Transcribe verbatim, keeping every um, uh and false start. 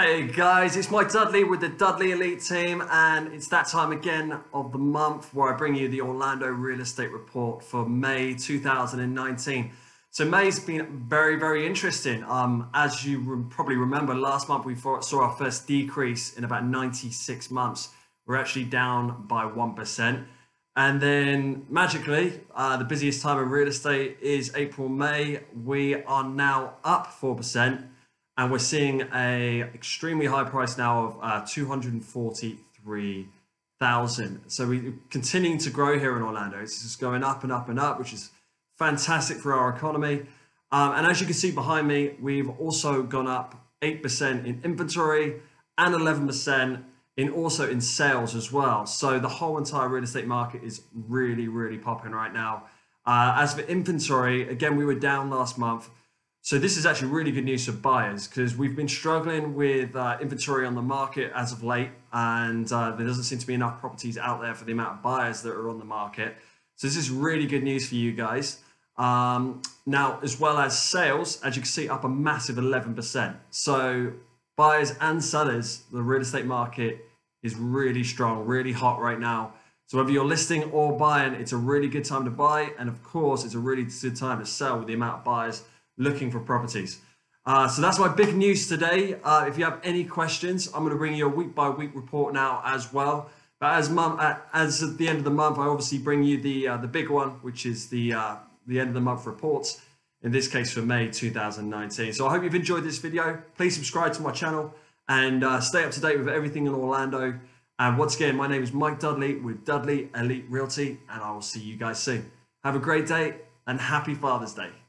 Hey guys, it's Mike Dudley with the Dudley Elite Team, and it's that time again of the month where I bring you the Orlando Real Estate Report for May two thousand nineteen. So May's been very, very interesting. Um, as you re probably remember, last month we saw our first decrease in about ninety-six months. We're actually down by one percent. And then magically, uh, the busiest time of real estate is April, May. We are now up four percent. And we're seeing a extremely high price now of uh, two hundred forty-three thousand. So we're continuing to grow here in Orlando. It's just going up and up and up, which is fantastic for our economy. Um, and as you can see behind me, we've also gone up eight percent in inventory and eleven percent in also in sales as well. So the whole entire real estate market is really, really popping right now. Uh, as for inventory, again, we were down last month. So this is actually really good news for buyers, because we've been struggling with uh, inventory on the market as of late, and uh, there doesn't seem to be enough properties out there for the amount of buyers that are on the market. So this is really good news for you guys. Um, now, as well as sales, as you can see, up a massive eleven percent. So buyers and sellers, the real estate market is really strong, really hot right now. So whether you're listing or buying, it's a really good time to buy. And of course, it's a really good time to sell with the amount of buyers looking for properties. Uh, so that's my big news today. Uh, if you have any questions, I'm going to bring you a week by week report now as well. But as, month, uh, as at the end of the month, I obviously bring you the uh, the big one, which is the uh, the end of the month reports. In this case, for May two thousand nineteen. So I hope you've enjoyed this video. Please subscribe to my channel and uh, stay up to date with everything in Orlando. And once again, my name is Mike Dudley with Dudley Elite Realty, and I will see you guys soon. Have a great day and happy Father's Day.